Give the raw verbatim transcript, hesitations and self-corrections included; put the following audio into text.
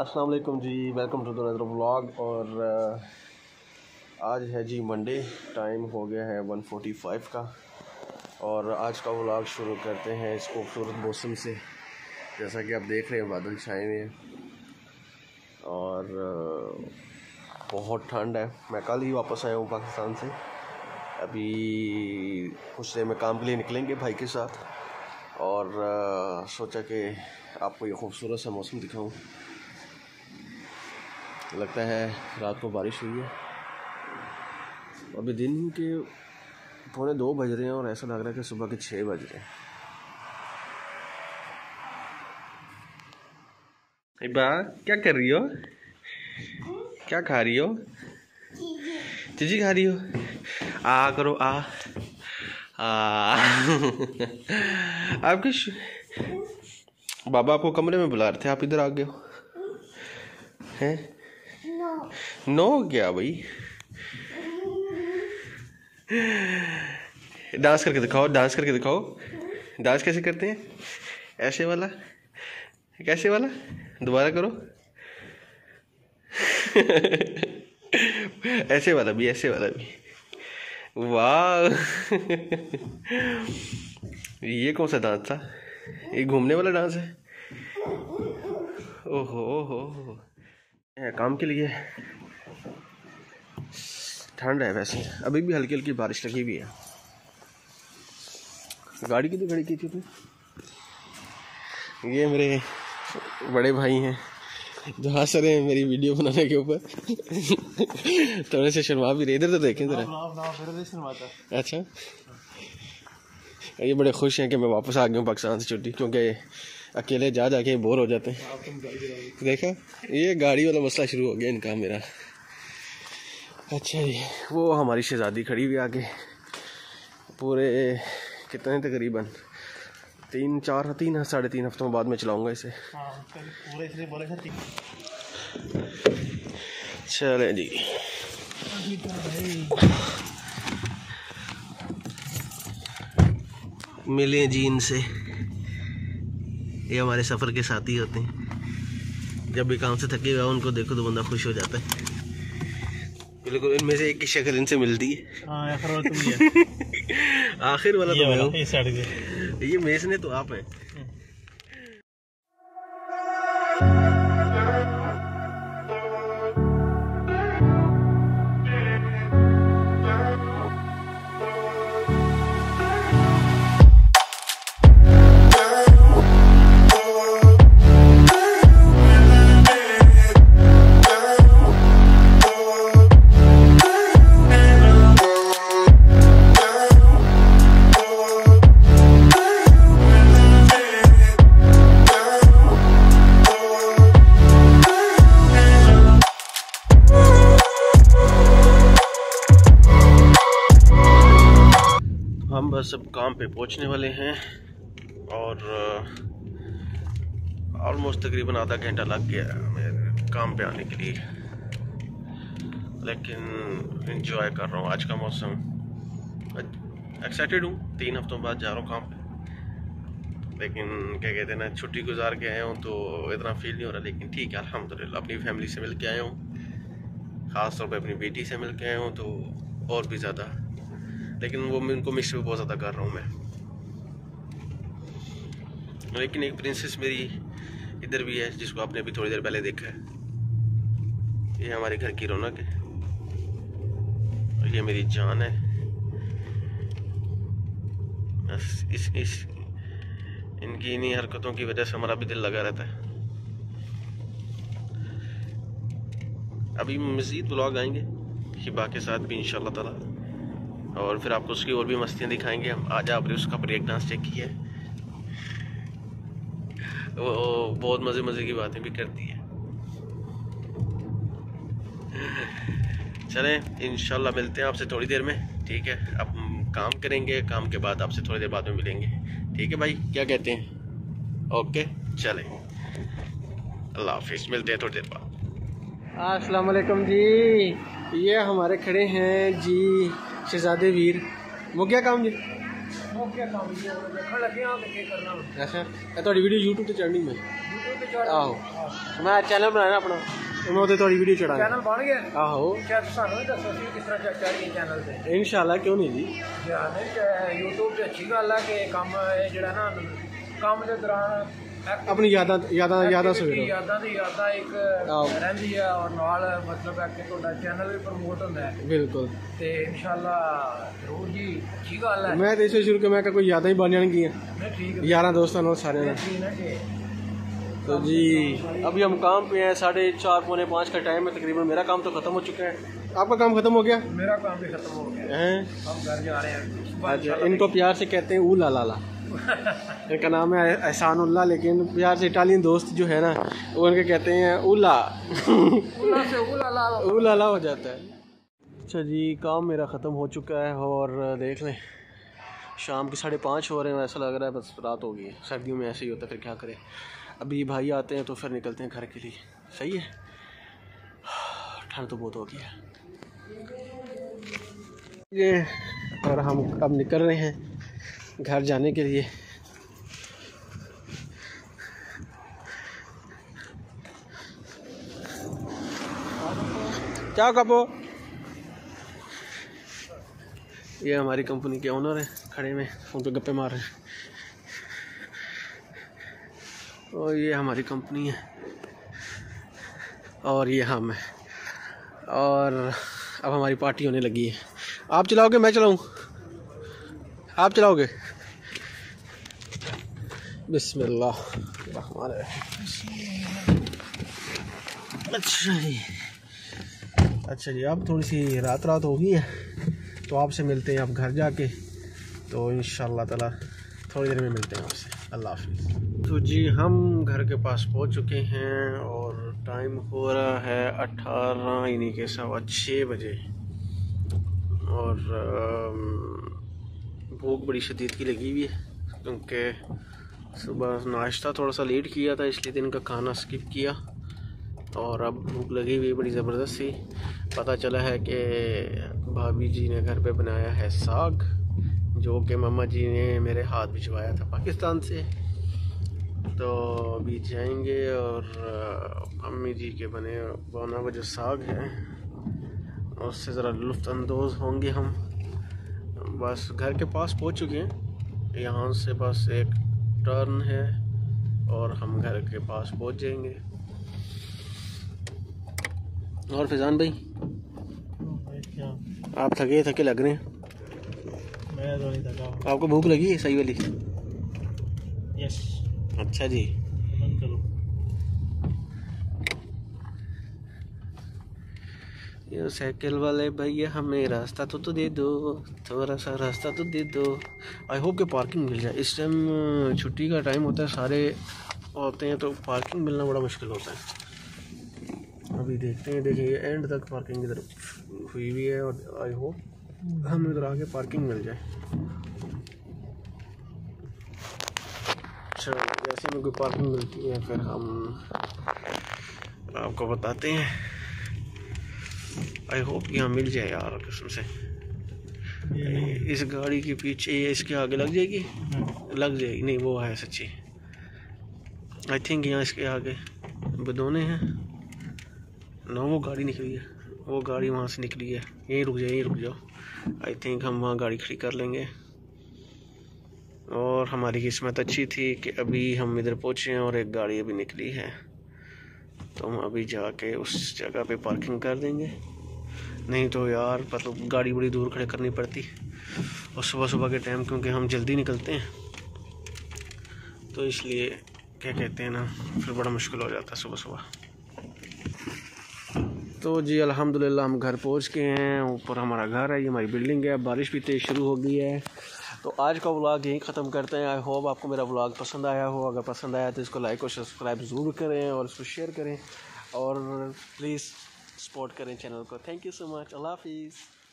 अस्सलाम वालेकुम जी, welcome to the Nadar vlog. और आज है जी मंडे, टाइम हो गया है वन फोर्टी फाइव का, और आज का व्लॉग शुरू करते हैं इस खूबसूरत मौसम से। जैसा कि आप देख रहे हैं बादल छाए हुए हैं और बहुत ठंड है। मैं कल ही वापस आया हूँ पाकिस्तान से, अभी कुछ देर में काम के लिए निकलेंगे भाई के साथ, और आ, सोचा कि आपको ये खूबसूरत सा मौसम दिखाऊं। लगता है रात को बारिश हुई है, अभी दिन के पौने दो बज रहे हैं और ऐसा लग रहा है कि सुबह के छः बज रहे हैं। इबा क्या कर रही हो? क्या खा रही हो? चीज़ी खा रही हो? आ करो आ आ आपके शु... बाबा आपको कमरे में बुला रहे थे, आप इधर आ गए हो। हैं नो नो क्या भाई? डांस करके दिखाओ, डांस करके दिखाओ। डांस कैसे करते हैं? ऐसे वाला, कैसे वाला? दोबारा करो ऐसे वाला भी, ऐसे वाला भी। वाह ये कौन सा डांस था? ये घूमने वाला डांस है। ओहो ओहो ओहो, काम के लिए। ठंड है वैसे, अभी भी हल्की हल्की बारिश लगी हुई है। गाड़ी कितनी खड़ी की थी तुम? ये मेरे बड़े भाई हैं जो हाथ रहे हैं मेरी वीडियो बनाने के ऊपर थोड़े से शर्मा भी रहे। इधर तो देखें जरा। अच्छा, ये बड़े खुश हैं कि मैं वापस आ गया हूँ पाकिस्तान से छुट्टी, क्योंकि अकेले जा जा के बोर हो जाते हैं। देखा, ये गाड़ी वाला मसला शुरू हो गया इनका मेरा। अच्छा जी, वो हमारी शहजादी खड़ी हुई आगे। पूरे कितने तकरीबन तीन चार तीन साढ़े तीन हफ्तों बाद में चलाऊंगा इसे। चले जी, मिले जी इनसे, ये हमारे सफ़र के साथी होते हैं। जब भी काम से थके हुए उनको देखो तो बंदा खुश हो जाता है। बिल्कुल, इनमें से एक की शक्ल इनसे मिलती है। आखिर वाला तो मैं हूँ, ये मेस ने तो आप हैं। हम बस अब काम पे पहुंचने वाले हैं और ऑलमोस्ट तकरीबन आधा घंटा लग गया मेरे काम पे आने के लिए, लेकिन एंजॉय कर रहा हूँ आज का मौसम। एक्साइटेड हूँ, तीन हफ्तों बाद जा रहा हूँ काम पे, लेकिन क्या कहते हैं ना, छुट्टी गुजार के आया हूँ तो इतना फील नहीं हो रहा, लेकिन ठीक है अल्हम्दुलिल्लाह। अपनी फैमिली से मिल के आया हूँ, ख़ास तौर पे अपनी बेटी से मिल के आया हूँ, तो और भी ज़्यादा, लेकिन वो मैं उनको मिस भी बहुत ज़्यादा कर रहा हूँ मैं। लेकिन एक प्रिंसेस मेरी इधर भी है जिसको आपने अभी थोड़ी देर पहले देखा है, ये हमारे घर की रौनक है और ये मेरी जान है। बस इस इस इनकी इन्हीं हरकतों की वजह से हमारा भी दिल लगा रहता है। अभी मज़ीद व्लॉग आएंगे हिबा के साथ भी इंशाअल्लाह ताला, और फिर आपको उसकी और भी मस्तियाँ दिखाएंगे हम। आज आपने उसका ब्रेक डांस चेक किया है, वो बहुत मज़े मज़े की बातें भी करती है। चलें, इंशाल्लाह मिलते हैं आपसे थोड़ी देर में, ठीक है? अब काम करेंगे, काम के बाद आपसे थोड़ी देर बाद में मिलेंगे, ठीक है भाई? क्या कहते हैं? ओके चलें, अल्लाह हाफिज़, मिलते हैं थोड़ी देर बाद। अस्सलाम वालेकुम जी, ये हमारे खड़े हैं जी शहजादे वीर। वो क्या काम जी? वो क्या काम जी? अच्छा, थोड़ी वीडियो यूट्यूब तो चढ़नी में ਆਹੋ ਮੈਂ ਚੈਨਲ ਬਣਾਇਆ ਆਪਣਾ ਮੈਂ ਉਹਦੇ ਤੁਹਾਡੀ ਵੀਡੀਓ ਚੜਾਂਗਾ ਚੈਨਲ ਬਣ ਗਿਆ ਆਹੋ ਕਿਆ ਸਾਨੂੰ ਦੱਸੋ ਸੀ ਕਿਸ ਤਰ੍ਹਾਂ ਚੜਾਈਏ ਚੈਨਲ ਤੇ ਇਨਸ਼ਾਅੱਲਾ ਕਿਉਂ ਨਹੀਂ ਜੀ ਯਾਰ ਨਹੀਂ YouTube ਤੇ ਅੱਛੀ ਗੱਲ ਆ ਕਿ ਕੰਮ ਇਹ ਜਿਹੜਾ ਨਾ ਕੰਮ ਦੇ ਦੌਰਾਨ अपनी यादा यादा यादा सुविधा यादा दी यादा एक रहंदी है और नाल मतलब है कि ਤੁਹਾਡਾ ਚੈਨਲ ਵੀ ਪ੍ਰਮੋਟ ਹੁੰਦਾ ਹੈ ਬਿਲਕੁਲ ਤੇ ਇਨਸ਼ਾਅੱਲਾ ਜ਼ਰੂਰ ਜੀ ਠੀਕ ਗੱਲ ਹੈ ਮੈਂ ਤੇ ਇਸੇ ਸ਼ੁਰੂ ਕਿ ਮੈਂ ਕੋਈ ਯਾਦਾਂ ਹੀ ਬਣ ਜਾਣਗੀਆਂ ਮੈਂ ਠੀਕ ਯਾਰਾਂ ਦੋਸਤਾਂ ਨਾਲ ਸਾਰਿਆਂ ਨਾਲ तो जी अभी हम काम पे हैं साढ़े चार पौने पाँच का टाइम है तकरीबन। मेरा काम तो ख़त्म हो चुका है, आपका काम ख़त्म हो गया? मेरा काम भी ख़त्म हो गया है, हम घर जा रहे हैं। इनको प्यार से कहते हैं ऊ ला ला ला, इनका नाम है एहसानुल्लाह, लेकिन प्यार से इटालियन दोस्त जो है ना वो इनके कहते हैं उला उला से उला ला उला ला हो जाता है। अच्छा जी, काम मेरा ख़त्म हो चुका है और देख लें शाम के साढ़े पाँच हो रहे हैं, ऐसा लग रहा है बस रात हो गई है। सर्दियों में ऐसे ही होता है, फिर क्या करें। अभी भाई आते हैं तो फिर निकलते हैं घर के लिए। सही है, ठंड तो बहुत हो गई है ये, और हम अब निकल रहे हैं घर जाने के लिए। क्या कपो, ये हमारी कंपनी के ओनर हैं, खड़े में फोन पे गप्पे मार रहे हैं। और ये हमारी कंपनी है और ये हम हैं। और अब हमारी पार्टी होने लगी है। आप चलाओगे मैं चलाऊं? आप चलाओगे? बिस्मिल्लाह रहमान रहीम। अच्छा जी, अच्छा जी, अब थोड़ी सी रात रात हो गई है तो आपसे मिलते हैं आप घर जाके, तो इंशाल्लाह ताला थोड़ी देर में मिलते हैं आपसे। अल्लाह हाफिज़। तो जी हम घर के पास पहुंच चुके हैं और टाइम हो रहा है अट्ठारह यानी के सवा छः बजे और भूख बड़ी शदीद की लगी हुई है क्योंकि सुबह नाश्ता थोड़ा सा लेट किया था इसलिए दिन का खाना स्किप किया और अब भूख लगी हुई बड़ी ज़बरदस्त सी। पता चला है कि भाभी जी ने घर पे बनाया है साग जो कि मामा जी ने मेरे हाथ भिजवाया था पाकिस्तान से, तो अभी जाएंगे और अम्मी जी के बने बना हुआ जो साग है उससे ज़रा लुत्फ़अंदोज़ होंगे हम। बस घर के पास पहुंच चुके हैं, यहाँ से बस एक टर्न है और हम घर के पास पहुंच जाएंगे। और फैजान भाई, क्या आप थके थके लग रहे हैं? मैं तो नहीं थका। आपको भूख लगी है सही वाली? यस। अच्छा जी, बंद करो ये साइकिल वाले भैया, हमें रास्ता तो तो दे दो, थोड़ा सा रास्ता तो दे दो। आई होप कि पार्किंग मिल जाए। इस टाइम छुट्टी का टाइम होता है, सारे होते हैं तो पार्किंग मिलना बड़ा मुश्किल होता है। अभी देखते हैं, देखिए एंड तक पार्किंग इधर हुई हुई है और आई होप हमें उधर आके पार्किंग मिल जाए। अच्छा, जैसे हमें कोई पार्किंग मिलती है फिर हम आपको बताते हैं। आई होप यहाँ मिल जाए यार कसम से। इस गाड़ी के पीछे या इसके आगे लग जाएगी, लग जाएगी नहीं वो है सच्ची। आई थिंक यहाँ इसके आगे बदोने हैं ना, वो गाड़ी निकली है, वो गाड़ी वहाँ से निकली है। यहीं रुक जाओ, यहीं रुक जाओ। आई थिंक हम वहाँ गाड़ी खड़ी कर लेंगे। और हमारी किस्मत अच्छी थी कि अभी हम इधर पहुँचे हैं और एक गाड़ी अभी निकली है, तो हम अभी जाके उस जगह पे पार्किंग कर देंगे। नहीं तो यार मतलब गाड़ी बड़ी दूर खड़े करनी पड़ती और सुबह सुबह के टाइम क्योंकि हम जल्दी निकलते हैं तो इसलिए क्या कहते हैं ना फिर बड़ा मुश्किल हो जाता है सुबह सुबह। तो जी अल्हम्दुलिल्लाह हम घर पहुंच गए हैं। ऊपर हमारा घर है, ये हमारी बिल्डिंग है। बारिश भी तेज़ शुरू हो गई है। तो आज का व्लॉग यहीं ख़त्म करते हैं। आई होप आपको मेरा व्लॉग पसंद आया हो। अगर पसंद आया तो इसको लाइक और सब्सक्राइब ज़रूर करें और इसको शेयर करें और प्लीज़ सपोर्ट करें चैनल को। Thank you so much. अल्लाह हाफिज़।